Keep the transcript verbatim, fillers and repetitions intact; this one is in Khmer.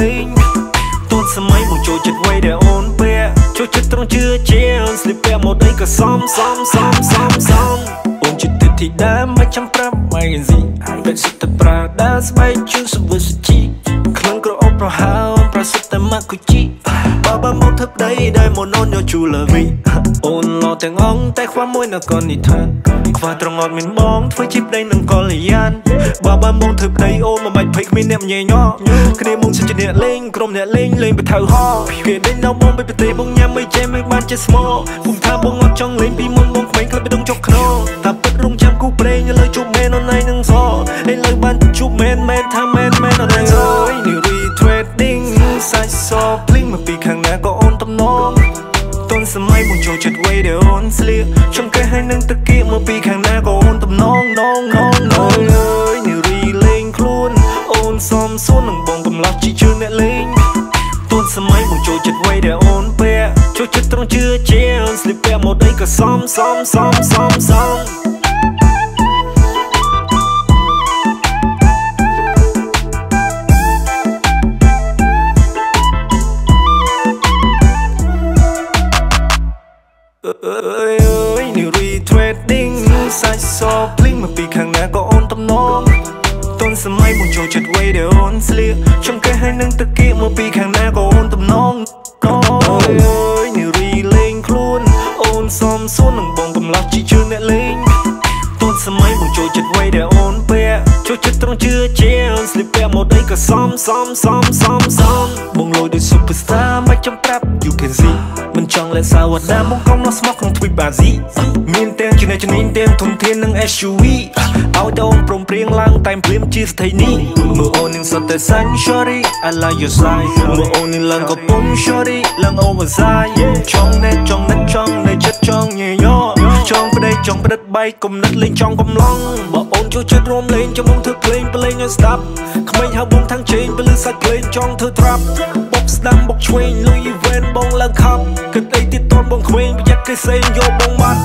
លេងទួតសម័យមកចូលចិត្តវ័យដែលអូនពាក់ចូលចិត្តត្រង់ជឿជាអូនស្លៀកពាក់មកអីក៏សមសមសមសមសមអូនចិត្តទីដើមមកចាំប្រាប់ម៉ែស៊ីពេលសិតតែប្រាដាស្បែកជូនសវសជីក្នុងក្រអូបប្រហោងប្រសិតតែមកគូជីបបមកធ្វើប្តីដែលមកននយកជូលវិអូនលោទាំងអងតែខ្វះមួយនៅកូននិធានខ្វះត្រង់អត់មានបងធ្វើជីប្តីនឹងកលយានបបមកធ្វើប្តីអូនមិនបាច់ភ័យគ្មានអ្នកញ៉ែញ៉ោគ្នាមុងសិតជាអ្នកលេងក្រុមអ្នកលេងលេងបថៅហោគេដេញនៅបងពីប្រទេសបងញ៉ាំមិនចេះមិនបានចេះស្មោពុំថាបងអត់ចង់លេងពីមុនបងក្មេងក្លឹបបដុងចុកខ្នោតាពិតរងចាំគូប្រេងលើជុំមែនអូនឯងនឹងសឥឡូវបានជុំមែនមែនថាមែនមែនអូនឯងអើយនេះ Retreading សាច់សភ្លេងមកពីខាងណាក៏អូនតំណងទុនសម័យបងចូលចិត្តវ័យដែលអូនស្លៀកចង្កេះហើយនឹងតាគៀកមកពីខាងណាក៏អូនតំណងនងនងអើយនេះ Relaying ខ្លួនអូនសំសួននឹងបងកំឡោះជីជឿអ្នកលេងទុនសម័យបងចូលចិត្តវ័យដែលអូនពាក់ចូលចិត្តត្រង់ជឿជាអូនស្លៀកពាក់មកអីក៏សមសមសមសមសមเอ้ยเอ้ยนี่ Retreading សាច់សភ្លេងមកពីខាងណាក៏អូនតំណងទុនសម័យបងចូលចិត្តវ័យដែលអូនស្លៀកចង្កេះហើយនឹងតាគៀកមកពីខាងណាក៏អូនតំណងអើយអើយនេះ Relaying ខ្លួនអូនសំសួននឹងបងកំឡោះជីជឿអ្នកលេងទុនសម័យបងចូលចិត្តវ័យដែលអូនពាក់ចូលចិត្តត្រង់ជឿជាអូនស្លៀកពាក់មកអីក៏សមសមសមសមសមបងលយដូច Superstar មកចំប្រាប់ You can seeមិនចង់លេសាវតាមកកុំនោះស្មោះក្នុងទ្វីបបាស៊ីមានទាំងជាអ្នកជំនាញទាំងធនធាននិង เอส ยู วี ឲ្យតូនព្រមព្រៀងឡើងតែព្រមជាស្ថិនីមើលអូននឹងសតតែ Sanctuary I like your side មើលអូននឹងឡើងកំពុង Shorty ឡើង Oversize ចង់ណែចង់ណិតចង់ណែចិត្តចង់ញយចង់ប្តីចង់ប្រិតបែកគំនិតលេងចង់កំឡងបើអូនចូលចិត្តរួមលេងចាំមុំធ្វើភ្លេងប្លេងឲ្យស្ដាប់ក្មេងហៅបងថាំងជេងពលឺសាច់ភ្លេងចង់ធ្វើ Trap បុកស្ដាំបុកឆ្វេងលុយ event បងឡើងខាប់គិតអីទៀតតនបងក្មេងប្រយ័ត្នគេសេងយកបងបាត់